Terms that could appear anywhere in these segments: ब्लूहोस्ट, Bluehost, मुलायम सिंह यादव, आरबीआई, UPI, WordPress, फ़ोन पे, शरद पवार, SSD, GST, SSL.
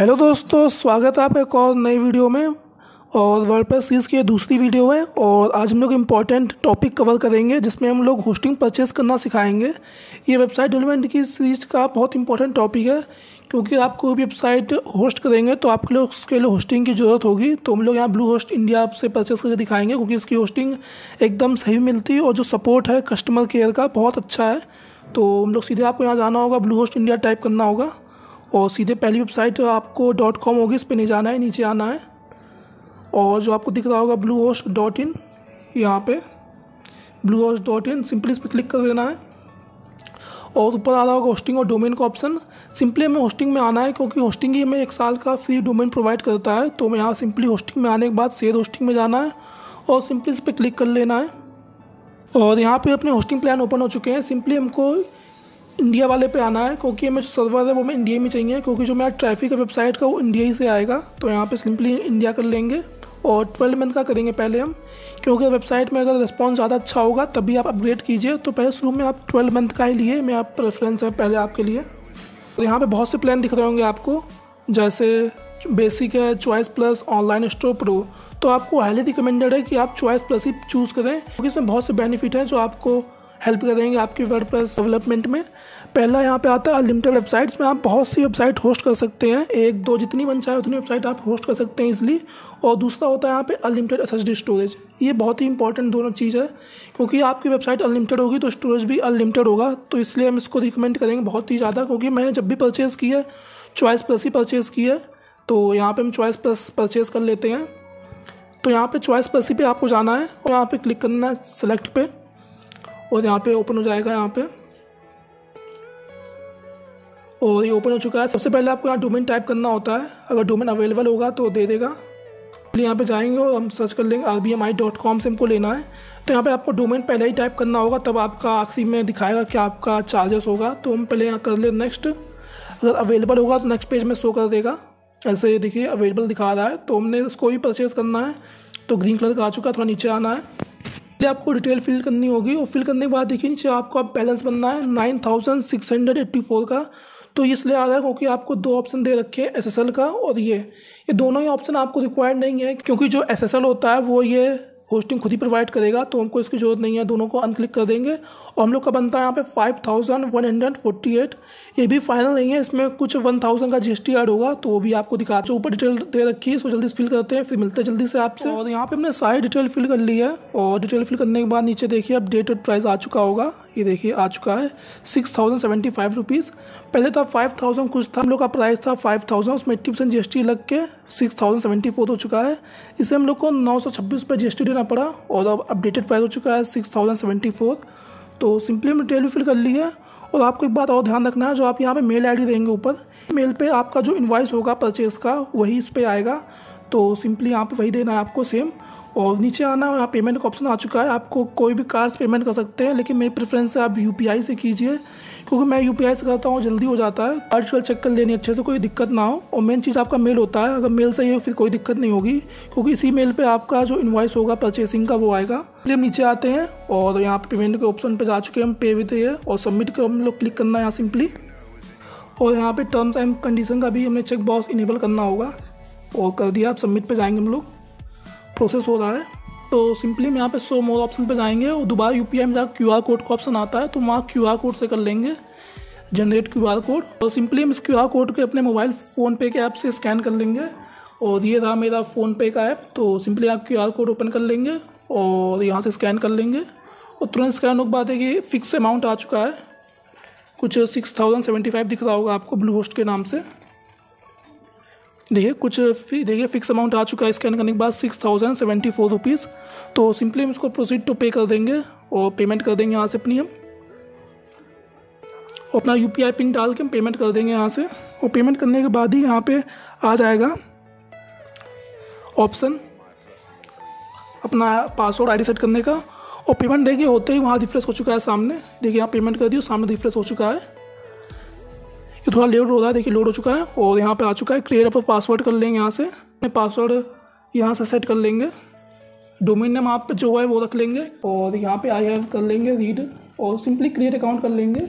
Hello दोस्तों, स्वागत है आपका एक और नई वीडियो में। और वर्डप्रेस सीरीज़ की दूसरी वीडियो है और आज हम लोग इम्पॉर्टेंट टॉपिक कवर करेंगे जिसमें हम लोग होस्टिंग परचेस करना सिखाएंगे। ये वेबसाइट डेवलपमेंट की सीरीज़ का बहुत इंपॉर्टेंट टॉपिक है क्योंकि आप कोई भी वेबसाइट होस्ट करेंगे तो आपके लिए उसके लिए होस्टिंग की ज़रूरत होगी। तो हम लोग यहाँ ब्लूहोस्ट इंडिया से परचेस करके दिखाएंगे क्योंकि इसकी होस्टिंग एकदम सही मिलती है और जो सपोर्ट है कस्टमर केयर का बहुत अच्छा है। तो हम लोग सीधे आपको यहाँ जाना होगा, ब्लूहोस्ट इंडिया टाइप करना होगा और सीधे पहली वेबसाइट आपको .com होगी, इस पर नहीं जाना है, नीचे आना है और जो आपको दिख रहा होगा bluehost.in, यहाँ पे bluehost.in सिंपली इस पर क्लिक कर देना है और ऊपर आ रहा होगा होस्टिंग और डोमेन का ऑप्शन। सिंपली हमें होस्टिंग में आना है क्योंकि होस्टिंग ही हमें 1 साल का फ्री डोमेन प्रोवाइड करता है। तो मैं यहाँ सिंपली होस्टिंग में आने के बाद शेयर होस्टिंग में जाना है और सिंपली इस पर क्लिक कर लेना है और यहाँ पर अपने होस्टिंग प्लान ओपन हो चुके हैं। सिंपली हमको इंडिया वाले पे आना है क्योंकि हमें जो सर्वर है वो हमें इंडिया में चाहिए क्योंकि जो मेरा ट्रैफिक है वेबसाइट का वो इंडिया ही से आएगा। तो यहाँ पे सिंपली इंडिया कर लेंगे और 12 मंथ का करेंगे पहले हम, क्योंकि वेबसाइट में अगर रिस्पॉन्स ज़्यादा अच्छा होगा तभी आप अपग्रेड कीजिए। तो पहले शुरू में आप 12 मंथ का ही लिए, मेरा प्रेफरेंस है पहले आपके लिए। तो यहाँ पर बहुत से प्लान दिख रहे होंगे आपको, जैसे बेसिक है, choice plus, online store, pro. तो आपको हाईली रिकमेंडेड है कि आप चॉइस प्लस ही चूज़ करें क्योंकि इसमें बहुत से बेनिफिट हैं जो आपको हेल्प करेंगे आपके वर्डप्रेस डेवलपमेंट में। पहला यहाँ पे आता है अनलिमिटेड वेबसाइट्स में आप बहुत सी वेबसाइट होस्ट कर सकते हैं, 1, 2 जितनी मन चाहे उतनी वेबसाइट आप होस्ट कर सकते हैं इजली। और दूसरा होता है यहाँ पे अनलिमिटेड SSD स्टोरेज। ये बहुत ही इंपॉर्टेंट दोनों चीज़ है क्योंकि आपकी वेबसाइट अनलिमिटेड होगी तो स्टोरेज भी अनलिमिटेड होगा। तो इसलिए हम इसको रिकमेंड करेंगे बहुत ही ज़्यादा क्योंकि मैंने जब भी परचेज़ की है चॉइस प्लस ही परचेज़ की है। तो यहाँ पर हम चॉइस प्लस परचेज़ कर लेते हैं। तो यहाँ पर चॉइस प्लस ही पे आपको जाना है और यहाँ पर क्लिक करना है सेलेक्ट पे और यहाँ पे ओपन हो जाएगा यहाँ पे और ये ओपन हो चुका है। सबसे पहले आपको यहाँ डोमेन टाइप करना होता है, अगर डोमेन अवेलेबल होगा तो दे देगा। फिर यहाँ पे जाएंगे और हम सर्च कर लेंगे rbmi.com से हमको लेना है। तो यहाँ पे आपको डोमेन पहले ही टाइप करना होगा तब आपका आखिरी में दिखाएगा कि आपका चार्जेस होगा। तो हम पहले यहाँ कर ले नेक्स्ट, अगर अवेलेबल होगा तो नेक्स्ट पेज में शो कर देगा। ऐसे देखिए अवेलेबल दिखा रहा है तो हमने इसको ही परचेज़ करना है। तो ग्रीन कलर का आ चुका है, थोड़ा नीचे आना है, आपको डिटेल फिल करनी होगी और फिल करने के बाद देखिए नीचे आपको बैलेंस बनना है 9684 का। तो इसलिए आ रहा है क्योंकि आपको 2 ऑप्शन दे रखे हैं, SSL का और ये दोनों ही ऑप्शन आपको रिक्वायर्ड नहीं है क्योंकि जो SSL होता है वो ये होस्टिंग खुद ही प्रोवाइड करेगा। तो हमको इसकी ज़रूरत नहीं है, दोनों को अनक्लिक कर देंगे और हम लोग का बनता है यहाँ पे 5148। ये भी फाइनल नहीं है, इसमें कुछ 1000 का GST ऐड होगा तो वो भी आपको दिखा जो ऊपर डिटेल दे रखी है इसको जल्दी से फिल करते हैं, फिर मिलते हैं जल्दी से आपसे। और यहाँ पे हमने सारी डिटेल फिल कर ली है और डिटेल फिल करने के बाद नीचे देखिए अपडेटेड प्राइस आ चुका होगा। ये देखिए आ चुका है 6075 रुपीज़, पहले था 5000 कुछ था, हम लोग का प्राइस था 5000, उसमें 80% GST लग के 6074 हो चुका है। इसे हम लोग को 926 पर GST देना पड़ा और अब अपडेटेड प्राइस हो चुका है 6074। तो सिंपली हम डिटेल फिल कर ली है और आपको एक बात और ध्यान रखना है, जो आप यहाँ पे मेल ID देंगे ऊपर मेल पे आपका जो इनवॉइस होगा परचेज़ का वही इस पर आएगा। तो सिंपली यहाँ पे वही देना है आपको सेम और नीचे आना है। यहाँ पेमेंट का ऑप्शन आ चुका है, आपको कोई भी कार्ड से पेमेंट कर सकते हैं लेकिन मेरी प्रेफरेंस है आप UPI से कीजिए क्योंकि मैं UPI से करता हूँ, जल्दी हो जाता है। आर्टिकल चेक कर लेनी अच्छे से, कोई दिक्कत ना हो और मेन चीज़ आपका मेल होता है, अगर मेल सही हो फिर कोई दिक्कत नहीं होगी क्योंकि इसी मेल पर आपका जो इन्वाइस होगा परचेसिंग का वो आएगा। फिर हम नीचे आते हैं और यहाँ पर पेमेंट के ऑप्शन पर जा चुके हैं हम, पे विद है और सबमिट को हम लोग क्लिक करना है यहाँ सिंपली और यहाँ पर टर्म्स एंड कंडीशन का भी हमें चेक बॉक्स इनेबल करना होगा और कर दिया। आप सबमिट पे जाएंगे, हम लोग प्रोसेस हो रहा है। तो सिंपली हम यहाँ पे शो मोर ऑप्शन पे जाएंगे और दोबारा UPI में जाकर QR कोड का ऑप्शन आता है तो वहाँ QR कोड से कर लेंगे जनरेट QR कोड और सिंपली हम इस QR कोड के अपने मोबाइल फ़ोन पे के ऐप से स्कैन कर लेंगे और ये रहा मेरा फ़ोन पे का ऐप। तो सिंपली आप QR कोड ओपन कर लेंगे और यहाँ से स्कैन कर लेंगे और तुरंत स्कैन होने के बाद देखिए फिक्स अमाउंट आ चुका है, कुछ 6075 दिख रहा होगा आपको ब्लूहोस्ट के नाम से। देखिए कुछ देखिए फिक्स अमाउंट आ चुका है स्कैन करने के बाद 6074 रुपीज़। तो सिंपली हम इसको प्रोसीड टू पे कर देंगे और पेमेंट कर देंगे यहाँ से अपनी, हम अपना UPI पिन डाल के हम पेमेंट कर देंगे यहाँ से और पेमेंट करने के बाद ही यहाँ पे आ जाएगा ऑप्शन अपना पासवर्ड ID सेट करने का और पेमेंट देखिए होते ही वहाँ रिफ्रेश हो चुका है सामने। देखिए यहाँ पेमेंट कर दी, सामने रिफ्रेश हो चुका है, ये थोड़ा लेट हो रहा है, देखिए लोड हो चुका है और यहाँ पे आ चुका है क्रिएट अपना पासवर्ड कर लेंगे यहाँ से, पासवर्ड यहाँ से सेट कर लेंगे, डोमेन नेम आप जो है वो रख लेंगे और यहाँ पे आई हैव कर लेंगे रीड और सिंपली क्रिएट अकाउंट कर लेंगे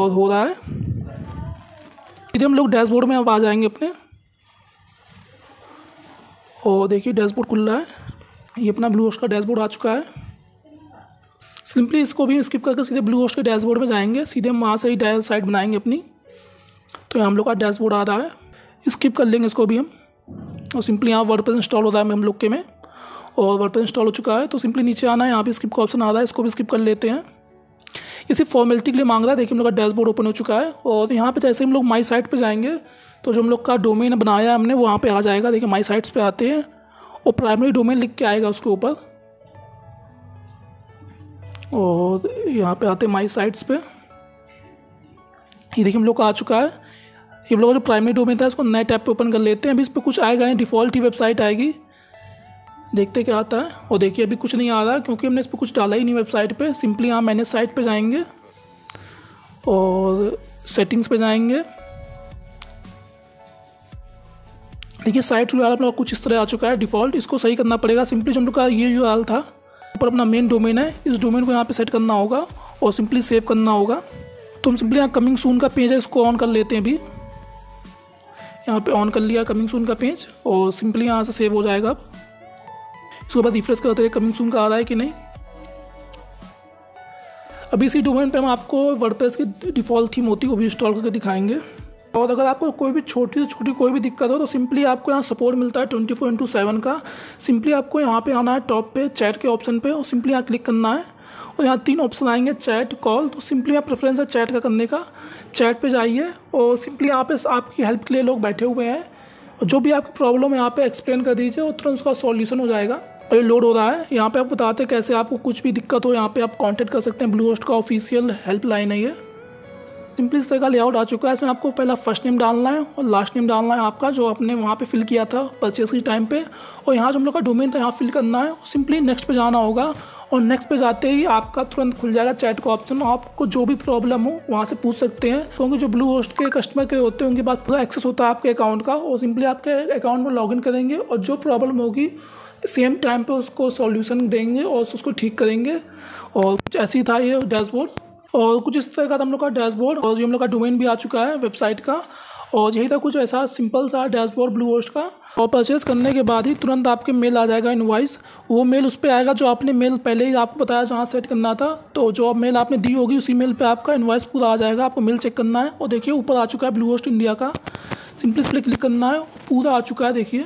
और हो रहा है। फिर हम लोग डैशबोर्ड में अब आ जाएंगे अपने और देखिए डैशबोर्ड खुल रहा है। ये अपना ब्लूहोस्ट का डैशबोर्ड आ चुका है। सिंपली इसको भी स्किप करके सीधे ब्लूहोस्ट के डैशबोर्ड में जाएंगे, सीधे वहाँ से ही डैश साइट बनाएंगे अपनी। तो हम लोग का डैशबोर्ड आ रहा है, स्किप कर लेंगे इसको भी हम। और सिंपली यहाँ वर्डप्रेस इंस्टॉल हो रहा है हम लोग के में, और वर्डप्रेस इंस्टॉल हो चुका है। तो सिंपली नीचे आना है, यहाँ पे स्किप का ऑप्शन आ रहा है, इसको भी स्किप कर लेते हैं। ये सिर्फ फॉर्मेलिटी के लिए मांग रहा है। देखिए हम लोग का डैशबोर्ड ओपन हो चुका है, और यहाँ पे जैसे हम लोग माई साइट पे जाएंगे तो जो हम लोग का डोमेन बनाया हमने वहाँ पे आ जाएगा। देखिए माई साइट्स पे आते हैं और प्राइमरी डोमेन लिख के आएगा उसके ऊपर, और यहाँ पे आते हैं माई साइट्स पे। ये देखिए हम लोग का आ चुका है। ये हम लोग का जो प्राइमरी डोमेन था इसको नए टैब पे ओपन कर लेते हैं। अभी इस पर कुछ आएगा नहीं, डिफ़ॉल्ट ही वेबसाइट आएगी। देखते क्या आता है। और देखिए अभी कुछ नहीं आ रहा क्योंकि हमने इस पर कुछ डाला ही नहीं वेबसाइट पे। सिंपली यहाँ मैनेज साइट पे जाएंगे और सेटिंग्स पे जाएंगे। देखिए साइट URL अपना कुछ इस तरह आ चुका है डिफ़ॉल्ट। इसको सही करना पड़ेगा। सिंपली जो हम लोग का ये URL था ऊपर अपना मेन डोमेन है, इस डोमेन को यहाँ पे सेट करना होगा और सिंपली सेव करना होगा। तो हम सिंपली यहाँ कमिंग सून का पेज है इसको ऑन कर लेते हैं। अभी यहाँ पर ऑन कर लिया कमिंग सून का पेज, और सिंपली यहाँ से सेव हो जाएगा। अब उसके बाद रिफ्रेश करते हैं, कमिंग सून का आ रहा है कि नहीं। अभी इसी डोमेन पे हम आपको वर्डप्रेस की डिफ़ॉल्ट थीम होती है वो भी इंस्टॉल करके दिखाएंगे। और अगर आपको कोई भी छोटी से छोटी कोई भी दिक्कत हो तो सिंपली आपको यहाँ सपोर्ट मिलता है 24/7 का। सिंपली आपको यहाँ पे आना है टॉप पे चैट के ऑप्शन पे, और सिंपली यहाँ क्लिक करना है और यहाँ तीन ऑप्शन आएंगे चैट, कॉल। तो सिंपली यहाँ प्रेफरेंस है चैट का करने का, चैट पर जाइए। और सिंपली यहाँ पर आपकी हेल्प के लिए लोग बैठे हुए हैं, और जो भी आपकी प्रॉब्लम है यहाँ पर एक्सप्लेन कर दीजिए और तुरंत उसका सॉल्यूशन हो जाएगा। ये लोड हो रहा है। यहाँ पे आप बताते हैं कैसे आपको कुछ भी दिक्कत हो यहाँ पे आप कांटेक्ट कर सकते हैं। ब्लूहोस्ट का ऑफिशियल हेल्पलाइन है ये। सिंपली इस तरह का लेआउट आ चुका है। इसमें आपको पहला फर्स्ट नेम डालना है और लास्ट नेम डालना है आपका, जो आपने वहाँ पे फिल किया था परचेज के टाइम पे। और यहाँ जो हम लोग का डोमेन था यहाँ फिल करना है। सिंपली नेक्स्ट पे जाना होगा, और नेक्स्ट पे जाते ही आपका तुरंत खुल जाएगा चैट का ऑप्शन। आपको जो भी प्रॉब्लम हो वहाँ से पूछ सकते हैं, क्योंकि जो ब्लूहोस्ट के कस्टमर के होते हैं उनके पास पूरा एक्सेस होता है आपके अकाउंट का। और सिंपली आपके अकाउंट में लॉगिन करेंगे और जो प्रॉब्लम होगी सेम टाइम पे उसको सॉल्यूशन देंगे और उसको ठीक करेंगे। और कुछ ऐसी था ये डैशबोर्ड, और कुछ इस तरह का था हम लोग का डैशबोर्ड। और जो हम लोग का डोमेन भी आ चुका है वेबसाइट का, और यही था कुछ ऐसा सिंपल सा डैशबोर्ड ब्लूहोस्ट का। और परचेज़ करने के बाद ही तुरंत आपके मेल आ जाएगा इनवॉइस। वो मेल उस पर आएगा जो आपने मेल पहले ही आपको बताया जहाँ सेट करना था। तो जो मेल आपने दी होगी उसी मेल पर आपका इनवॉइस पूरा आ जाएगा। आपको मेल चेक करना है, और देखिए ऊपर आ चुका है ब्लूहोस्ट इंडिया का। सिंपली इस पर क्लिक करना है, पूरा आ चुका है। देखिए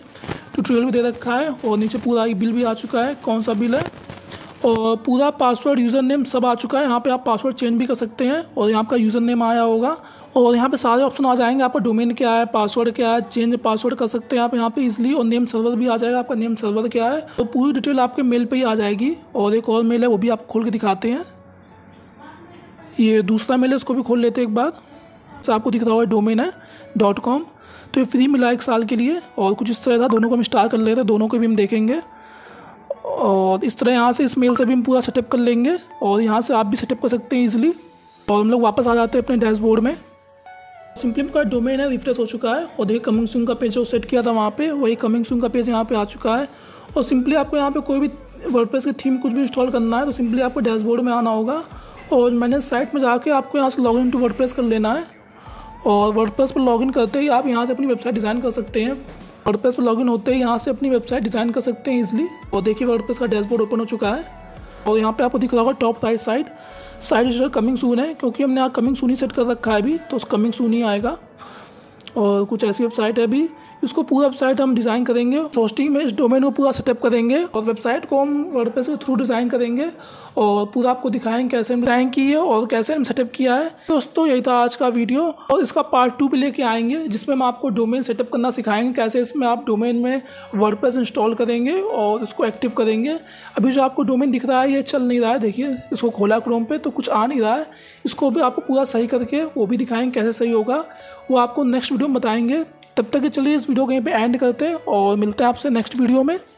ट्यूटोरियल भी दे रखा है, और नीचे पूरा बिल भी आ चुका है कौन सा बिल है, और पूरा पासवर्ड यूज़र नेम सब आ चुका है। यहाँ पे आप पासवर्ड चेंज भी कर सकते हैं, और यहाँ आपका यूज़र नेम आया होगा। और यहाँ पे सारे ऑप्शन आ जाएंगे, आपका डोमेन क्या है, पासवर्ड क्या है, चेंज पासवर्ड कर सकते हैं आप यहाँ पे इजीली। और नेम सर्वर भी आ जाएगा, आपका नेम सर्वर क्या है। तो पूरी डिटेल आपके मेल पर ही आ जाएगी। और एक और मेल है वो भी आप खोल के दिखाते हैं। ये दूसरा मेल है उसको भी खोल लेते हैं एक बार। तो आपको दिख रहा है डोमेन है .com, तो ये फ्री मिला एक साल के लिए। और कुछ इस तरह था, दोनों को हम स्टार कर लेते हैं, दोनों को भी हम देखेंगे। और इस तरह यहाँ से इस मेल से भी हम पूरा सेटअप कर लेंगे, और यहाँ से आप भी सेटअप कर सकते हैं इजीली। और हम लोग वापस आ जाते हैं अपने डैशबोर्ड में। सिंपली का डोमेन है रिफ्रेश हो चुका है, और देखिए कमिंग सून का पेज जो सेट किया था वहाँ पर वही कमिंग सून का पेज यहाँ पर आ चुका है। और सिंपली आपको यहाँ पर कोई भी वर्डप्रेस की थीम कुछ भी इंस्टॉल करना है तो सिंपली आपको डैशबोर्ड में आना होगा, और मैनेज साइट में जाके आपको यहाँ से लॉगिन टू वर्डप्रेस कर लेना है। और वर्डप्रेस पर लॉगिन करते ही आप यहाँ से अपनी वेबसाइट डिज़ाइन कर सकते हैं। वर्डप्रेस पर लॉगिन होते ही यहाँ से अपनी वेबसाइट डिज़ाइन कर सकते हैं इजीली। और देखिए वर्डप्रेस का डैशबोर्ड ओपन हो चुका है, और यहाँ पे आपको दिख रहा होगा top right side side coming soon है, क्योंकि हमने यहाँ कमिंग सून ही सेट कर रखा है अभी, तो उस कमिंग सून ही आएगा। और कुछ ऐसी वेबसाइट है अभी, इसको पूरा वेबसाइट हम डिज़ाइन करेंगे होस्टिंग में, इस डोमेन को पूरा सेटअप करेंगे और वेबसाइट को हम वर्डप्रेस के थ्रू डिज़ाइन करेंगे। और पूरा आपको दिखाएंगे कैसे हम डिज़ाइन किए और कैसे हम सेटअप किया है। दोस्तों यही था आज का वीडियो, और इसका पार्ट 2 भी लेके आएंगे जिसमें हम आपको डोमेन सेटअप करना सिखाएंगे, कैसे इसमें आप डोमेन में वर्डप्रेस इंस्टॉल करेंगे और इसको एक्टिव करेंगे। अभी जो आपको डोमेन दिख रहा है ये चल नहीं रहा है, देखिए इसको खोला क्रोम पर तो कुछ आ नहीं रहा है। इसको भी आपको पूरा सही करके वो भी दिखाएंगे कैसे सही होगा, वो आपको नेक्स्ट वीडियो में बताएंगे। तब तक के चलिए इस वीडियो को यहीं पे एंड करते हैं, और मिलते हैं आपसे नेक्स्ट वीडियो में।